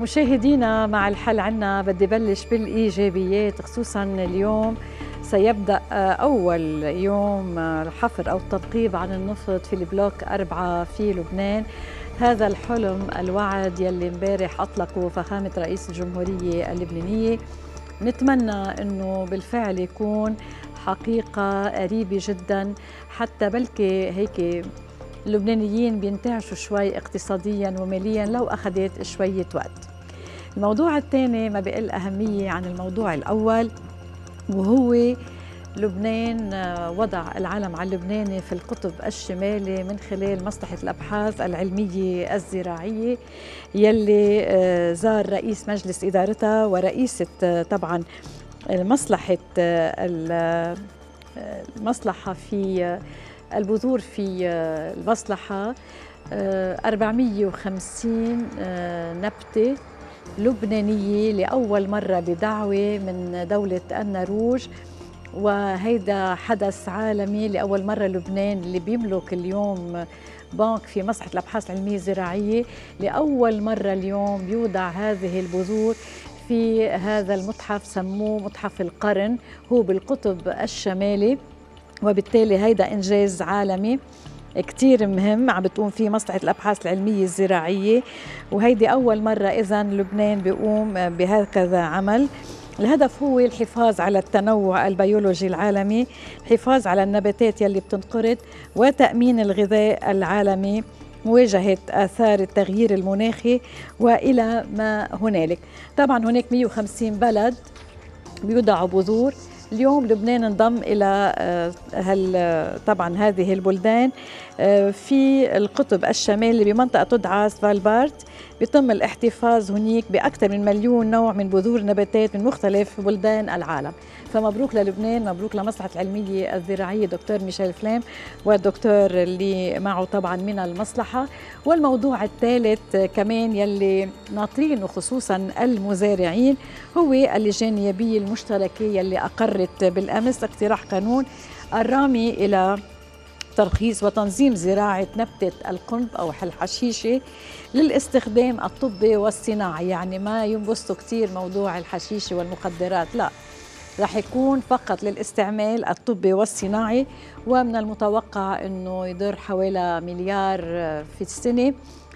مشاهدينا مع الحل عنا بدي بلش بالإيجابيات، خصوصا اليوم سيبدأ أول يوم الحفر أو التنقيب عن النفط في البلوك 4 في لبنان. هذا الحلم الوعد يلي امبارح أطلقه فخامة رئيس الجمهورية اللبنانية نتمنى أنه بالفعل يكون حقيقة قريبة جدا، حتى بلكي هيك اللبنانيين بينتعشوا شوي اقتصاديا وماليا لو أخذت شوية وقت. الموضوع الثاني ما بقل أهمية عن الموضوع الأول، وهو لبنان وضع العلم على اللبناني في القطب الشمالي من خلال مصلحة الأبحاث العلمية الزراعية يلي زار رئيس مجلس إدارتها ورئيسة طبعا المصلحة في البذور في المصلحة 450 نبتة لبنانية لأول مرة بدعوة من دولة النرويج، وهيدا حدث عالمي لأول مرة لبنان اللي بيملك اليوم بنك في مصلحة الأبحاث العلمية الزراعية لأول مرة اليوم بيوضع هذه البذور في هذا المتحف، سموه متحف القرن، هو بالقطب الشمالي، وبالتالي هيدا إنجاز عالمي كتير مهم عم بتقوم فيه مصلحة الأبحاث العلمية الزراعية، وهيدي أول مرة إذن لبنان بيقوم بهكذا عمل. الهدف هو الحفاظ على التنوع البيولوجي العالمي، الحفاظ على النباتات يلي بتنقرض، وتأمين الغذاء العالمي، مواجهة آثار التغيير المناخي وإلى ما هنالك. طبعا هناك 150 بلد بيوضعوا بذور، اليوم لبنان انضم إلى طبعا هذه البلدان. في القطب الشمالي بمنطقة تدعى سفالبارد بيتم الاحتفاظ هناك بأكثر من 1,000,000 نوع من بذور نباتات من مختلف بلدان العالم. فمبروك للبنان، مبروك لمصلحة العلمية الزراعية دكتور ميشيل فلام والدكتور اللي معه طبعا من المصلحة. والموضوع الثالث كمان يلي ناطرينه خصوصا المزارعين هو اللجان النيابية المشتركة يلي أقرت بالأمس اقتراح قانون الرامي إلى ترخيص وتنظيم زراعة نبتة القنب أو الحشيشة للاستخدام الطبي والصناعي، يعني ما ينبسطوا كثير موضوع الحشيشة والمخدرات، لا، رح يكون فقط للاستعمال الطبي والصناعي، ومن المتوقع أنه يضر حوالي 1 مليار في السنة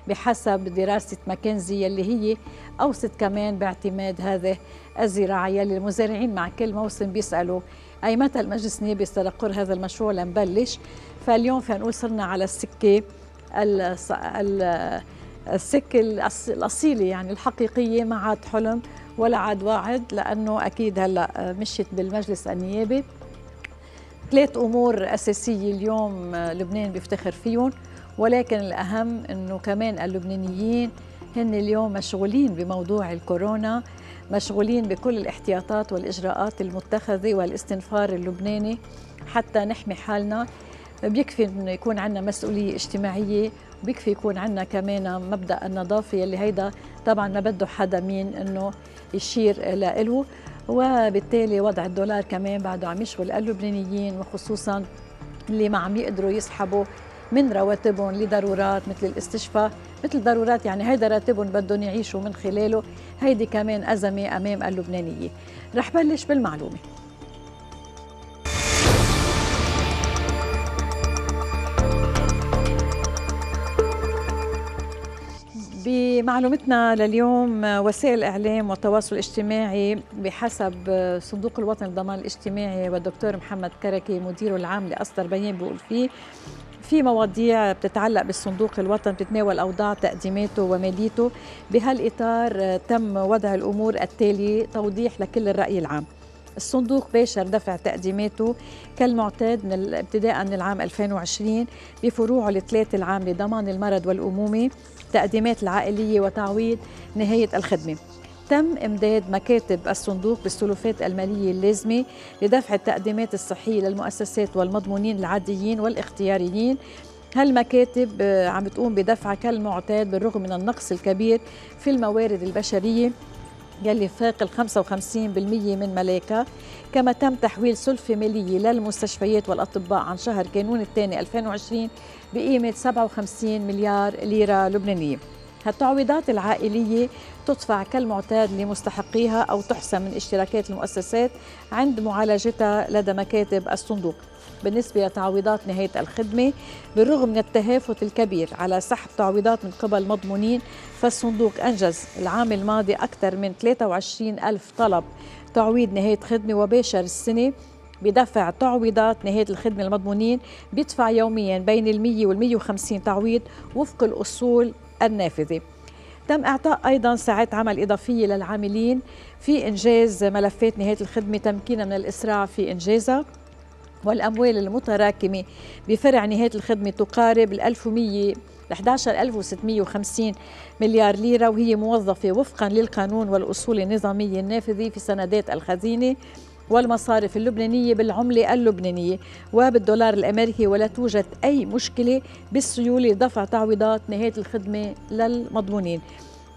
بحسب دراسة ماكنزي اللي هي أوصت كمان باعتماد هذه الزراعة. للمزارعين مع كل موسم بيسألوا أي متى المجلس النيابي سيقر هذا المشروع لنبلش، فاليوم فينا نقول صرنا على السكة الأصيلة يعني الحقيقية، ما عاد حلم ولا عاد وعد، لأنه أكيد هلأ مشيت بالمجلس النيابي 3 أمور أساسية اليوم لبنان بيفتخر فيهم، ولكن الأهم أنه كمان اللبنانيين هن اليوم مشغولين بموضوع الكورونا، مشغولين بكل الاحتياطات والإجراءات المتخذة والاستنفار اللبناني حتى نحمي حالنا. بيكفي أن يكون عندنا مسؤولية اجتماعية، وبيكفي يكون عندنا كمان مبدأ النظافة يلي هيدا طبعا ما بده حدا مين أنه يشير لإله، وبالتالي وضع الدولار كمان بعده عم يشغل اللبنانيين، وخصوصا اللي ما عم يقدروا يسحبوا من رواتبهم لضرورات مثل الاستشفاء، مثل ضرورات يعني هيدا راتبهم بدهم يعيشوا من خلاله، هيدي كمان أزمة أمام اللبنانيين. رح بلش بالمعلومة. بمعلومتنا لليوم، وسائل الإعلام والتواصل الاجتماعي بحسب صندوق الوطن للضمان الاجتماعي والدكتور محمد كركي مديره العام اللي أصدر بيان بيقول فيه في مواضيع بتتعلق بالصندوق الوطن بتتناول أوضاع تقديماته وماليته. بهالإطار تم وضع الأمور التالية توضيح لكل الرأي العام. الصندوق باشر دفع تقديماته كالمعتاد من ابتداء من العام 2020 بفروعه ال3 العام لضمان المرض والأمومة، تقديمات العائلية وتعويض نهاية الخدمة. تم إمداد مكاتب الصندوق بالسلوفات المالية اللازمة لدفع التقديمات الصحية للمؤسسات والمضمونين العاديين والاختياريين. هالمكاتب عم بتقوم بدفعها كالمعتاد بالرغم من النقص الكبير في الموارد البشرية يلي فاق 55% من ملاكها. كما تم تحويل سلفة مالية للمستشفيات والأطباء عن شهر كانون الثاني 2020 بقيمة 57 مليار ليرة لبنانية. هالتعويضات العائلية تدفع كالمعتاد لمستحقيها أو تحسم من اشتراكات المؤسسات عند معالجتها لدى مكاتب الصندوق. بالنسبة لتعويضات نهاية الخدمة، بالرغم من التهافت الكبير على سحب تعويضات من قبل مضمونين، فالصندوق أنجز العام الماضي أكثر من 23 ألف طلب تعويض نهاية خدمة، وباشر السنة بدفع تعويضات نهاية الخدمة المضمونين، بيدفع يوميا بين 100 و150 تعويض وفق الأصول النافذة. تم إعطاء أيضا ساعات عمل إضافية للعاملين في إنجاز ملفات نهاية الخدمة تمكينا من الإسراع في إنجازها، والأموال المتراكمة بفرع نهاية الخدمة تقارب 11,650 مليار ليرة، وهي موظفة وفقا للقانون والأصول النظامية النافذة في سندات الخزينة والمصارف اللبنانية بالعملة اللبنانية وبالدولار الأمريكي، ولا توجد أي مشكلة بالسيولة دفع تعويضات نهاية الخدمة للمضمونين.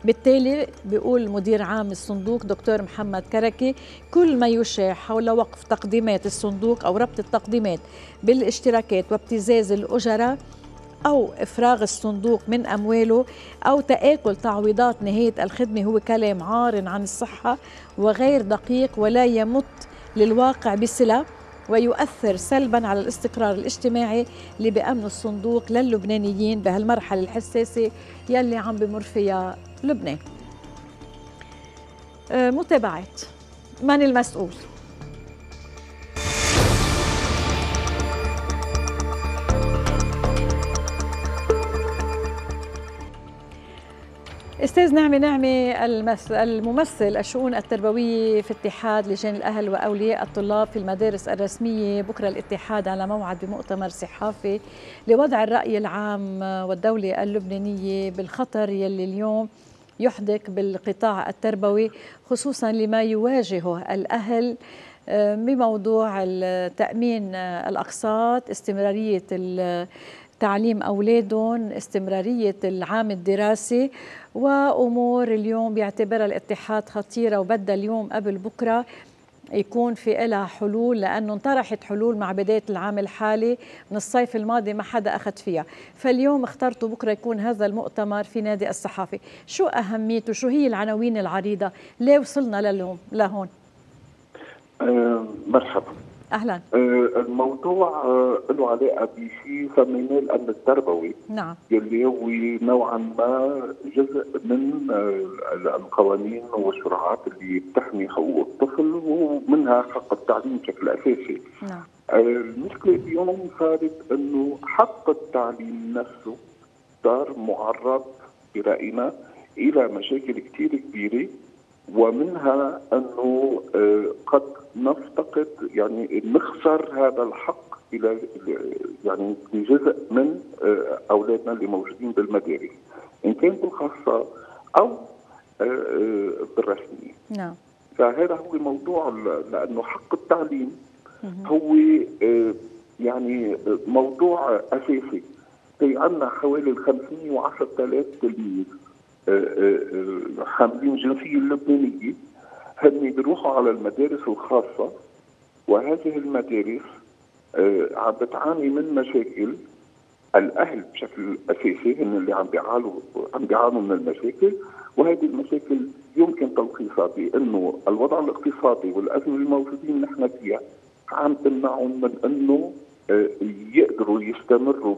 بالتالي بيقول مدير عام الصندوق دكتور محمد كركي: كل ما يشاع حول وقف تقديمات الصندوق أو ربط التقديمات بالاشتراكات وابتزاز الأجرة أو إفراغ الصندوق من أمواله أو تآكل تعويضات نهاية الخدمة هو كلام عار عن الصحة وغير دقيق ولا يمت للواقع بصلة، ويؤثر سلبا على الاستقرار الاجتماعي اللي بأمن الصندوق للبنانيين بهالمرحلة الحساسة يلي عم بمر فيها لبنان. متابعات من المسؤول. أستاذ نعمي نعمي الممثل الشؤون التربوية في اتحاد لجان الأهل وأولياء الطلاب في المدارس الرسمية، بكرة الاتحاد على موعد بمؤتمر صحافي لوضع الرأي العام والدولة اللبنانية بالخطر يلي اليوم يحدق بالقطاع التربوي، خصوصا لما يواجهه الأهل بموضوع تأمين الأقساط، استمرارية تعليم أولادهم، استمرارية العام الدراسي، وأمور اليوم بيعتبرها الاتحاد خطيرة وبدها اليوم قبل بكرة يكون في إلها حلول، لأنه انطرحت حلول مع بداية العام الحالي من الصيف الماضي ما حدا أخذ فيها، فاليوم اخترتوا بكرة يكون هذا المؤتمر في نادي الصحافي. شو أهميته؟ شو هي العناوين العريضة؟ ليه وصلنا لهون؟ مرحبا، أهلا. الموضوع له علاقة بشيء سميناه الأمن التربوي، نعم، يلي هو نوعا ما جزء من القوانين والشرعات اللي بتحمي حقوق الطفل ومنها حق التعليم بشكل أساسي. نعم. المشكلة اليوم صارت إنه حق التعليم نفسه صار معرض برأينا إلى مشاكل كثير كبيرة، ومنها أنه قد نفتقد يعني نخسر هذا الحق إلى يعني لجزء من أولادنا اللي موجودين بالمدارس، إن كان بالخاصة أو بالرسمية. نعم. فهذا هو موضوع، لأنه حق التعليم هو يعني موضوع أساسي. في عندنا حوالي 510,000 تلميذ حاملين الجنسية اللبنانية، هن بيروحوا على المدارس الخاصة، وهذه المدارس عم بتعاني من مشاكل. الأهل بشكل أساسي هن اللي عم بيعانوا من المشاكل، وهذه المشاكل يمكن تلخيصها بأنه الوضع الاقتصادي والأزمة الموجودين نحن فيها عم تمنعهم من أنه يقدروا يستمروا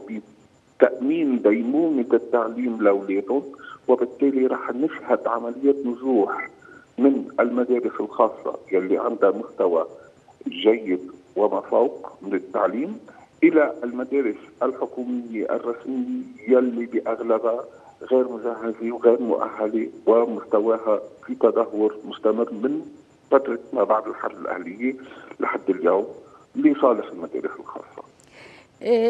بتأمين ديمومة التعليم لأولادهم، وبالتالي رح نشهد عملية نزوح من المدارس الخاصة يلي عندها مستوى جيد وما فوق من التعليم إلى المدارس الحكومية الرسمية يلي بأغلبها غير مجهزة وغير مؤهلة ومستواها في تدهور مستمر من فترة ما بعد الحرب الأهلية لحد اليوم لصالح المدارس الخاصة.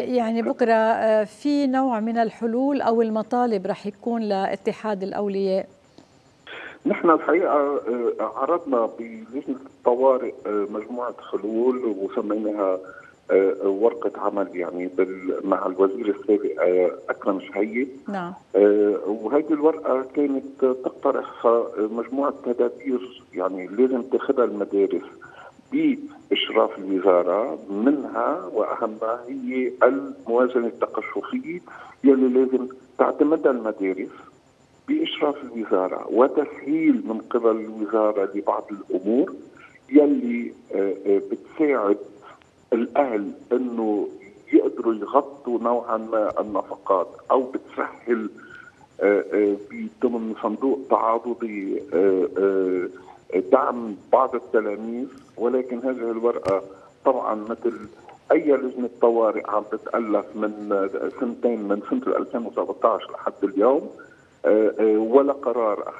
يعني بكرة في نوع من الحلول أو المطالب رح يكون لاتحاد الأولياء؟ نحن الحقيقة عرضنا بلجنة الطوارئ مجموعة حلول وسميناها ورقة عمل يعني مع الوزير السابق أكرم شهيب. نعم. وهذه الورقة كانت تقترح مجموعة تدابير يعني لازم تاخذها المدارس بإشراف الوزارة، منها وأهمها هي الموازنة التقشفية يلي لازم تعتمدها المدارس بإشراف الوزارة وتسهيل من قبل الوزارة لبعض الأمور يلي بتساعد الأهل أنه يقدروا يغطوا نوعا ما النفقات، أو بتسهل ضمن صندوق تعاضدي دعم بعض التلاميذ. ولكن هذه الورقة طبعا مثل أي لجنة طوارئ عم تتألف من سنتين، من سنة 2017 لحد اليوم، ولا قرار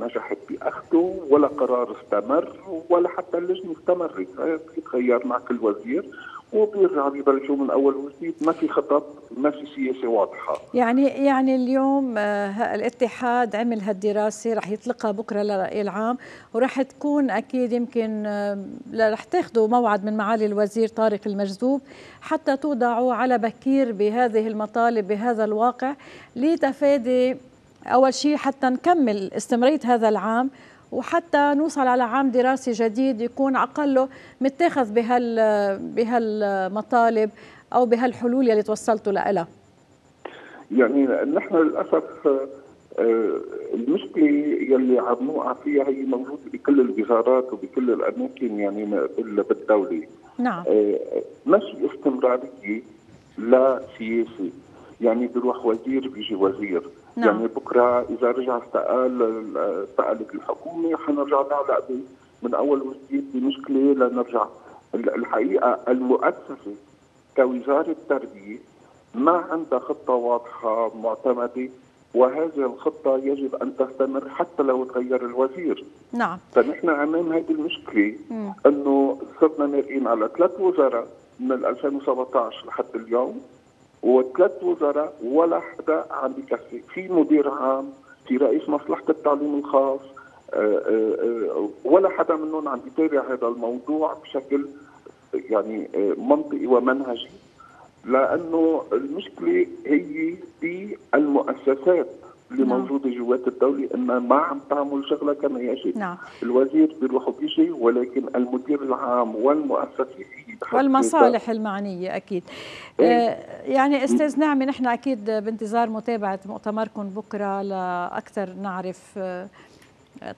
نجحت بأخذه، ولا قرار استمر، ولا حتى اللجنة استمرت. بيتغير مع كل وزير وبيرجعوا بيبلشوا من أول وجديد، ما في خطط، ما في سياسة واضحة. يعني اليوم الاتحاد عمل هالدراسة، رح يطلقها بكرة للرأي العام، ورح تكون أكيد يمكن رح تاخذوا موعد من معالي الوزير طارق المجذوب حتى توضعوا على بكير بهذه المطالب بهذا الواقع لتفادي أول شيء حتى نكمل استمرارية هذا العام، وحتى نوصل على عام دراسي جديد يكون أقله متاخذ بهالمطالب أو بهالحلول يلي توصلتوا لها. يعني نحن للأسف المشكلة يلي عم نوقع فيها هي موجودة بكل الوزارات وبكل الأماكن يعني بالدولة. نعم. مش استمرارية لا سياسة، يعني بيروح وزير بيجي وزير. نعم. يعني بكره اذا رجع استقالت الحكومه حنرجع نعلق من اول وجديد بمشكله لنرجع. الحقيقه المؤسسه كوزاره التربيه ما عندها خطه واضحه معتمده، وهذه الخطه يجب ان تستمر حتى لو تغير الوزير. نعم. فنحن امام هذه المشكله انه صرنا مرقين على 3 وزراء من 2017 لحد اليوم، و3 وزراء ولا حدا عم بكفي، في مدير عام، في رئيس مصلحة التعليم الخاص، ولا حدا منهم عم بيتابع هذا الموضوع بشكل يعني منطقي ومنهجي، لأنه المشكلة هي بالمؤسسات اللي موجودة جوات الدولة إنها ما عم تعمل شغلة كما يجب. نعم. الوزير بيروح وبيجي، ولكن المدير العام والمؤسسة والمصالح المعنية أكيد. يعني أستاذ نعمي، نحن أكيد بانتظار متابعة مؤتمركم بكرة لأكثر نعرف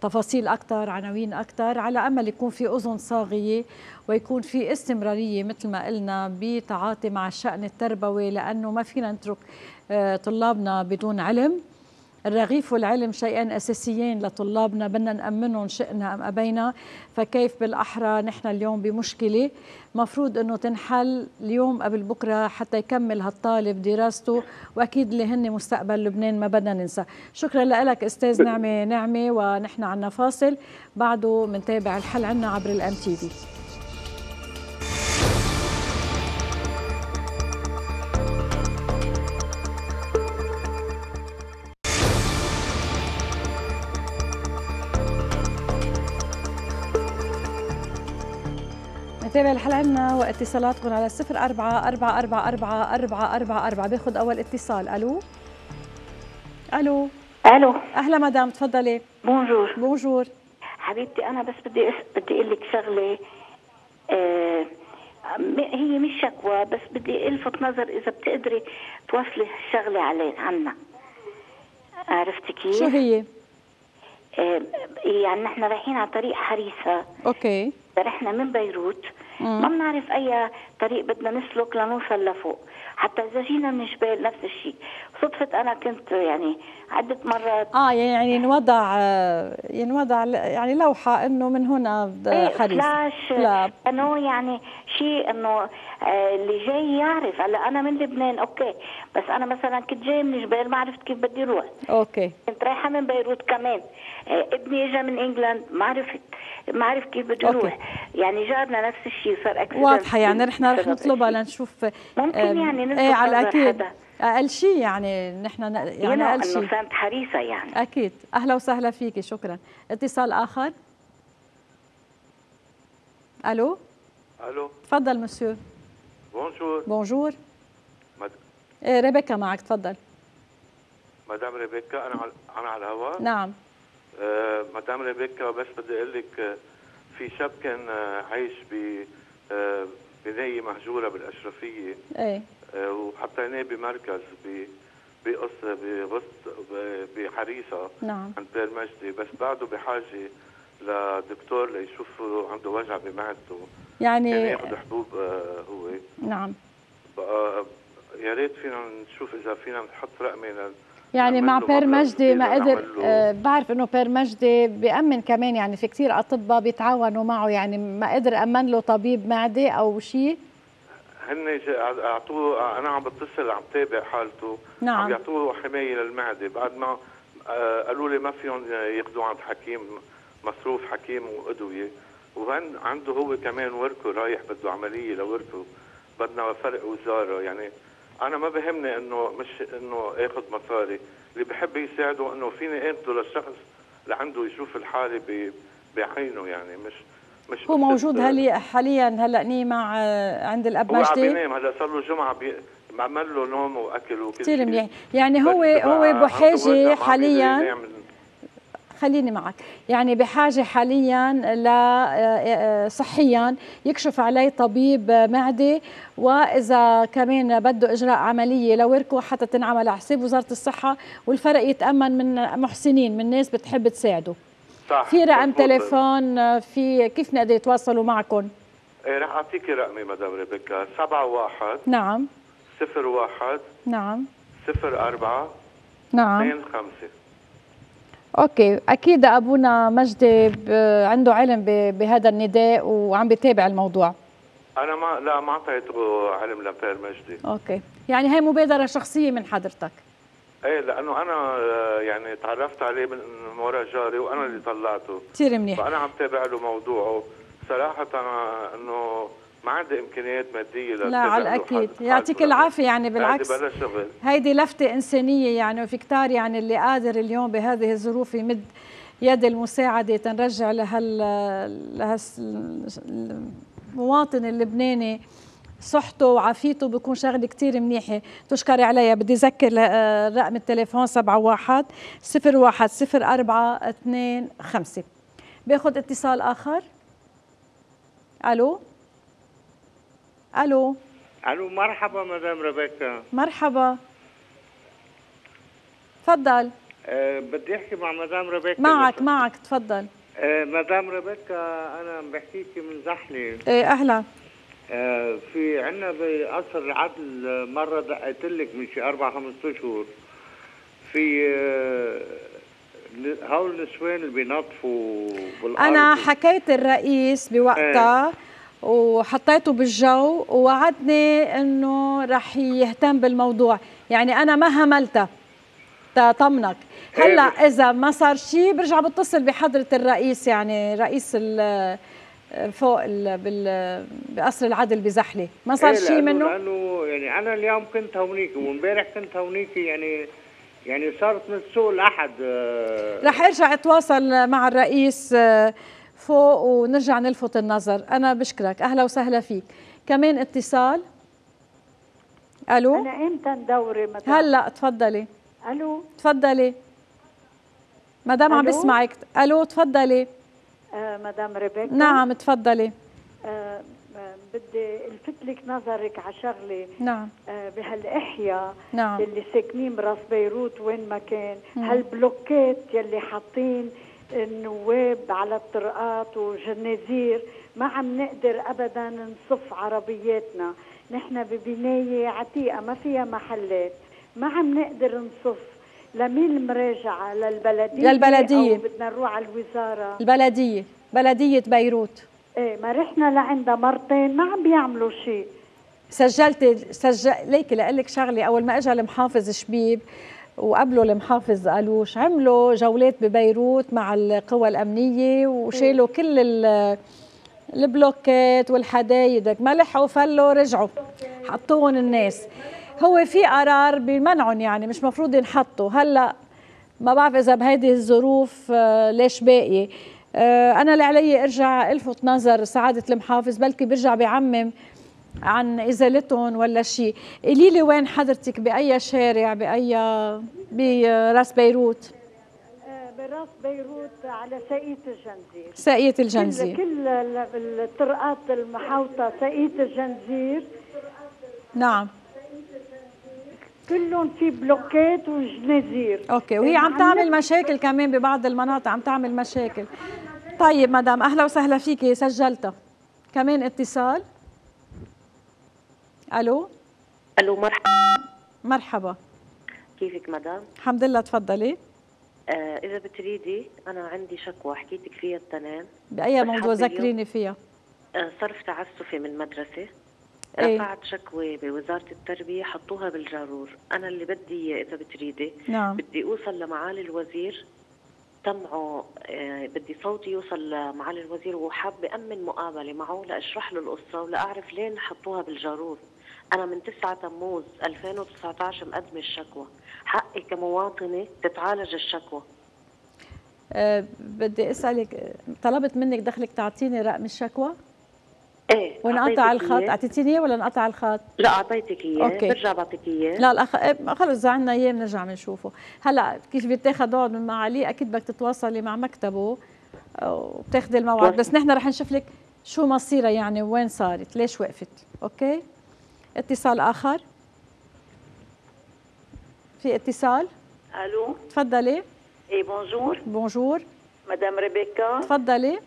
تفاصيل أكثر، عناوين أكثر، على أمل يكون في أذن صاغية ويكون في استمرارية مثل ما قلنا بتعاطي مع الشأن التربوي، لأنه ما فينا نترك طلابنا بدون علم. الرغيف والعلم شيئان أساسيين لطلابنا، بدنا نأمنهم شئنا أم أبينا، فكيف بالأحرى نحن اليوم بمشكلة مفروض أنه تنحل اليوم قبل بكرة حتى يكمل هالطالب دراسته، وأكيد اللي هن مستقبل لبنان ما بدنا ننسى. شكرا لك أستاذ نعمي نعمي، ونحن عنا فاصل بعده منتابع الحل عنا عبر الMTV. تابع الحل عنا واتصالاتكم على 0444444444. باخذ اول اتصال. الو الو الو. اهلا مدام، تفضلي. بونجور. بونجور حبيبتي، انا بس بدي اقول لك شغله، هي مش شكوى، بس بدي الفت نظر اذا بتقدري توصلي الشغله عنا. عرفتي كيف؟ شو هي؟ يعني نحن رايحين على طريق حريصه. اوكي. رحنا من بيروت ما بنعرف اي طريق بدنا نسلك لنوصل لفوق، حتى اذا جينا من جبال نفس الشيء. صدفه انا كنت يعني عده مرات يعني ينوضع يعني لوحه انه من هنا حريص فلاش انه يعني شيء انه اللي جاي يعرف. هلا انا من لبنان اوكي، بس انا مثلا كنت جاي من جبال ما عرفت كيف بدي اروح. اوكي. كنت رايحه من بيروت كمان، ابني اجى من انجلند ما عرف كيف بدي اروح. يعني جارنا نفس الشيء صار اكثر واضحه. يعني نحن رح نطلبها لنشوف ممكن يعني نطلب على الاكيد اقل شيء، يعني نحن يعني اقل شيء انه صارت حريصه يعني. اكيد. اهلا وسهلا فيكي، شكرا. اتصال اخر. الو الو. تفضل مسيو. بونجور. بونجور. ريبيكا معك، تفضل. مدام ريبيكا، انا على الهواء. نعم. مدام ريبيكا، بس بدي اقول لك في شاب كان عايش ببنايه مهجوره بالاشرفيه. ايه. وحطيناه بمركز بحريصه نعم. عند بير مجدي، بس بعده بحاجه لدكتور ليشوف عنده وجع بمعدته، يعني ياخذ حبوب هو. نعم يا ريت فينا نشوف اذا فينا نحط رقمي يعني مع بير مجدي. ما قدر بعرف انه بير مجدي بامن كمان، يعني في كثير اطباء بيتعاونوا معه، يعني ما قدر امن له طبيب معدي او شيء. هن اعطوه، انا عم بتصل عم تابع حالته نعم. عم يعطوه حمايه للمعده بعد ما قالوا لي ما فيهم ياخذوه عند حكيم، مصروف حكيم وادويه، وهن عنده هو كمان وركه رايح بده عمليه لوركه، بدنا فرق وزاره. يعني انا ما بهمني انه مش انه اخذ مصاري، اللي بحب يساعده انه فيني اخذه للشخص اللي عنده يشوف الحاله بعينه، يعني مش هو موجود حاليا هلا مع عند الاب مجدي. هو عم ينام هلا، صار له جمعه بعمل له نوم واكل وكل شيء كثير منيح، يعني هو بحاجه حاليا، خليني معك، يعني بحاجه حاليا صحيا يكشف عليه طبيب معدي، واذا كمان بده اجراء عمليه لوركو حتى تنعمل على حساب وزاره الصحه، والفرق يتامن من محسنين، من ناس بتحب تساعده. صح. في رقم تليفون، في كيف نقدر يتواصلوا معكم؟ ايه رح اعطيكي رقمي مدام ريبيكا، 71 نعم 01 نعم 04 نعم 25. اوكي، اكيد ابونا مجدي عنده علم بهذا النداء وعم بيتابع الموضوع. انا ما اعطيته علم لبير مجدي. اوكي، يعني هي مبادره شخصيه من حضرتك. ايه، لانه انا يعني تعرفت عليه من ورا جاري وانا اللي طلعته. كثير منيح. فانا عم تابع له موضوعه، صراحه أنا انه ما عندي امكانيات ماديه لا على الاكيد. يعطيك العافيه، يعني بالعكس هيدي لفته انسانيه، يعني وفي كتار يعني اللي قادر اليوم بهذه الظروف يمد يد المساعده تنرجع لهالمواطن اللبناني صحته وعافيته، بكون شغله كثير منيحه تشكر عليها. بدي اذكر رقم التليفون 71 01 04 25. باخذ اتصال اخر. الو الو الو، مرحبا مدام ريبيكا. مرحبا، تفضل. بدي احكي مع مدام ريبيكا. معك تفضل. مدام ريبيكا انا بحكيكي من زحله. ايه اهلا. في عندنا بقصر العدل مره دقيت لك من شي 4 5 اشهر، في هول النسوان اللي بينظفوا بالارض، انا حكيت الرئيس بوقتها وحطيته بالجو ووعدني انه رح يهتم بالموضوع، يعني انا ما هملتها تطمنك. هلا اذا ما صار شيء برجع بتصل بحضره الرئيس، يعني رئيس فوق بقصر العدل بزحله، ما صار شيء منه؟ لانه يعني انا اليوم كنت هونيك وامبارح كنت هونيك، يعني صارت من السوق الاحد. رح ارجع اتواصل مع الرئيس فوق ونرجع نلفت النظر. أنا بشكرك، أهلا وسهلا فيك. كمان اتصال. ألو، أنا إمتى ندوري مدام؟ هلا تفضلي. ألو تفضلي مدام، عم بسمعك. ألو تفضلي. مدام ريبيكا. نعم تفضلي. بدي الفت لك نظرك على شغله. نعم. بهالاحياء نعم. اللي ساكنين براس بيروت وين ما كان، هالبلوكات يلي حاطين النواب على الطرقات وجنازير، ما عم نقدر ابدا نصف عربياتنا، نحن ببنايه عتيقه ما فيها محلات، ما عم نقدر نصف. لمين المراجعه؟ للبلديه أو بدنا نروح على الوزاره؟ البلديه، بلديه بيروت. ايه، ما رحنا لعندها مرتين ما عم بيعملوا شيء. ليكي لاقول لك شغله، اول ما اجى المحافظ شبيب وقبله المحافظ قالوش، عملوا جولات ببيروت مع القوى الأمنية وشيلوا كل البلوكات والحدايدك، ملحوا فلوا رجعوا حطوهم الناس. هو في قرار بمنعهم، يعني مش مفروض ينحطوا. هلا ما بعرف إذا بهيدي الظروف ليش باقي. أنا اللي علي أرجع ألفت نظر سعادة المحافظ، بلكي برجع بعمم عن ازالتهم ولا شيء. قولي لي وين حضرتك، باي شارع، براس بيروت؟ براس بيروت على ساقية الجنزير. ساقية الجنزير، كل الطرقات المحاوطه ساقية الجنزير. نعم كلهم في بلوكات وجنازير. اوكي، وهي عم تعمل مشاكل كمان ببعض المناطق، عم تعمل مشاكل. طيب مدام اهلا وسهلا فيكي، سجلتها. كمان اتصال. الو. الو مرحبا. مرحبا. كيفك مدام؟ الحمد لله، تفضلي. إذا بتريدي أنا عندي شكوى حكيتك فيها التنام. بأي موضوع ذكريني فيها؟ صرف تعسفي من مدرسة. إيه؟ رفعت شكوى بوزارة التربية، حطوها بالجرور. أنا اللي بدي إياه إذا بتريدي. نعم. بدي أوصل لمعالي الوزير، تمعه بدي صوتي يوصل لمعالي الوزير، وحابة أمن مقابلة معه لأشرح له القصة ولأعرف لين حطوها بالجرور. أنا من 9 تموز 2019 مقدمة الشكوى، حقي كمواطنة تتعالج الشكوى. بدي أسألك، طلبت منك دخلك تعطيني رقم الشكوى؟ ايه. وانقطع الخط، أعطيتيني إياه ولا انقطع الخط؟ لا أعطيتك إياه. أوكي، برجع بعطيك إياه. لا خلص، إذا عندنا إياه بنرجع بنشوفه. هلا كيف بيتاخد عود من معاليه، أكيد بدك تتواصلي مع مكتبه وبتاخدي الموعد، بس نحن رح نشوف لك شو مصيرها، يعني وين صارت، ليش وقفت. أوكي؟ اتصال آخر. في اتصال. الو تفضلي. اي بونجور. بونجور مدام ريبيكا، تفضلي.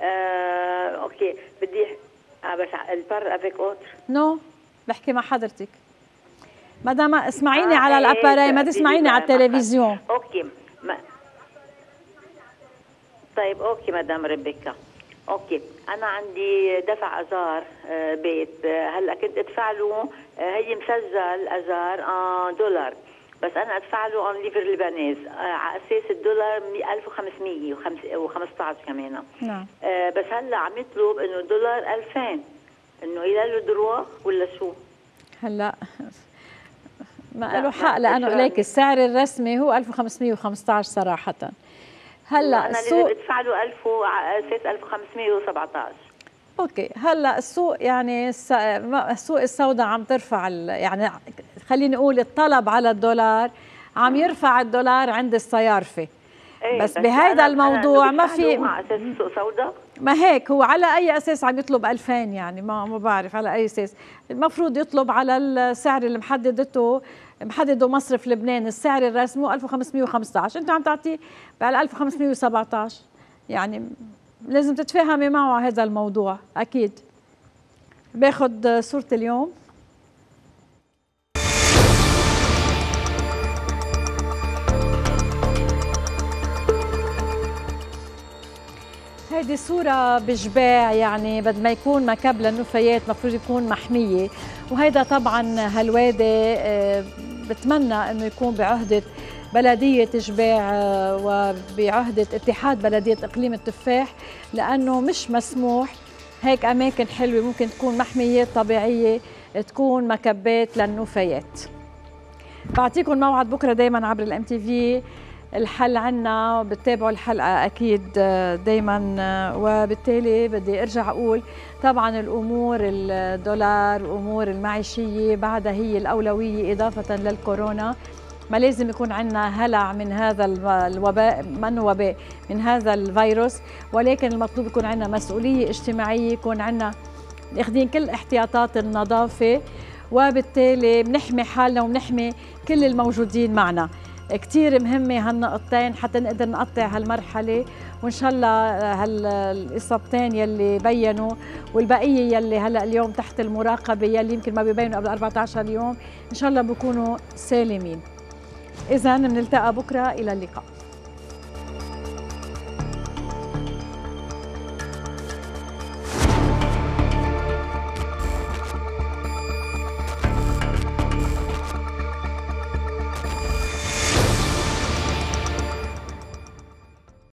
اوكي بدي بس البار افيك اوتر. نو بحكي مع حضرتك مدام، اسمعيني على الاباراي، ما تسمعيني على التلفزيون. اوكي طيب. اوكي مدام ريبيكا. اوكي انا عندي دفع ازار بيت، هلا كنت ادفع له، هي مسجل ازار دولار، بس انا ادفع له ان ليفر لبنانيز على اساس الدولار 1515 كمان. نعم. بس هلا عم يطلب انه دولار 2000، انه يلاقي له دروا ولا شو؟ هلا ما له حق، لانه ليك السعر الرسمي هو 1515 صراحه. هلا السوق انا بدفع له 1000 على اساس 1517. اوكي هلا السوق، يعني السوق السوداء عم ترفع يعني خليني اقول الطلب على الدولار عم يرفع الدولار عند الصيارفه. أيه بس بهذا الموضوع ما في على اساس السوق سوداء، ما هيك هو على اي اساس عم يطلب 2000؟ يعني ما بعرف على اي اساس المفروض يطلب على السعر اللي محدده مصرف لبنان، السعر الرسمي 1515، انت عم تعطيه بال 1517، يعني لازم تتفاهمي معه على هذا الموضوع اكيد. باخذ صورة اليوم. هيدي صورة بجباع، يعني بد ما يكون مكب للنفايات مفروض يكون محمية، وهيدا طبعا هالوادي بتمنى انه يكون بعهدة بلدية جباع وبعهدة اتحاد بلدية اقليم التفاح، لانه مش مسموح هيك اماكن حلوة ممكن تكون محميات طبيعية تكون مكبات للنفايات. بعطيكم موعد بكره دايما عبر الام تي في الحل عنا، بتتابعوا الحلقة أكيد دايما، وبالتالي بدي أرجع أقول طبعا الأمور الدولار وأمور المعيشية بعدها هي الأولوية إضافة للكورونا، ما لازم يكون عنا هلع من هذا الوباء، من هذا الفيروس، ولكن المطلوب يكون عنا مسؤولية اجتماعية، يكون عنا أخذين كل احتياطات النظافة، وبالتالي بنحمي حالنا وبنحمي كل الموجودين معنا. كتير مهمة هالنقطتين حتى نقدر نقطع هالمرحلة، وإن شاء الله هالإصابتين يلي بينوا والبقية يلي هلأ اليوم تحت المراقبة يلي يمكن ما بيبينوا قبل 14 يوم، إن شاء الله بكونوا سالمين. إذا بنلتقى بكرة، إلى اللقاء.